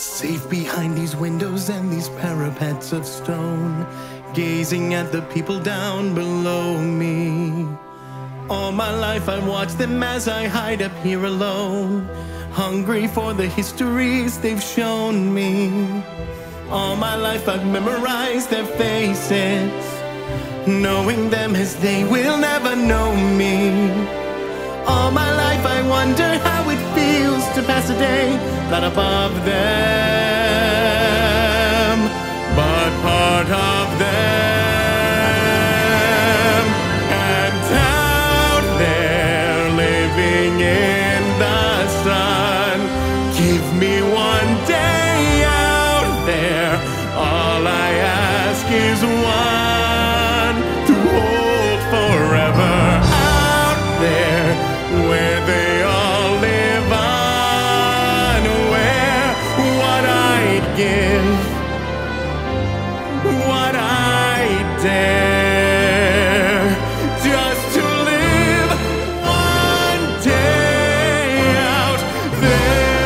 Safe behind these windows and these parapets of stone, gazing at the people down below me. All my life I watch them as I hide up here alone, hungry for the histories they've shown me. All my life I've memorized their faces, knowing them as they will never know me. All my life I wonder how it feels to pass a day not above them, but part of them. And out there living in the sun, give me one day out there. All I ask is one to hold forever out there where they all live on, where what I'd give, what I dare, just to live one day out there.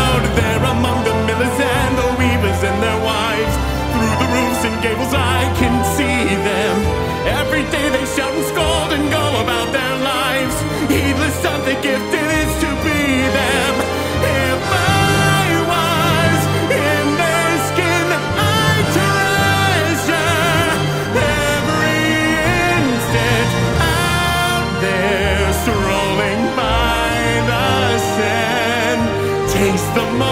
Out there among the millers and the weavers and their wives, through the roofs and gables I can see them. Every day they shout and scold and go about their lives, heedless of the gift it is to be them. Taste the morning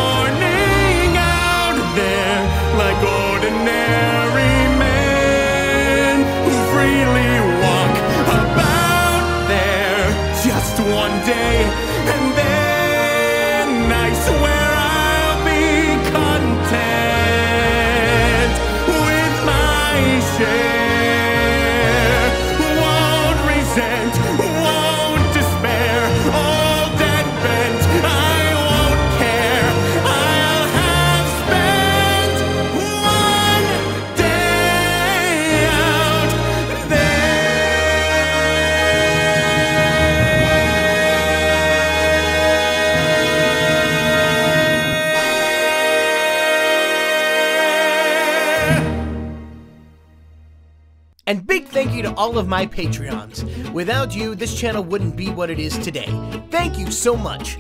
out there, like ordinary men who freely walk about there. Just one day, and then I swear I'll be content with my share. Won't resent, won't despair, all dead bent. And big thank you to all of my Patreons. Without you, this channel wouldn't be what it is today. Thank you so much.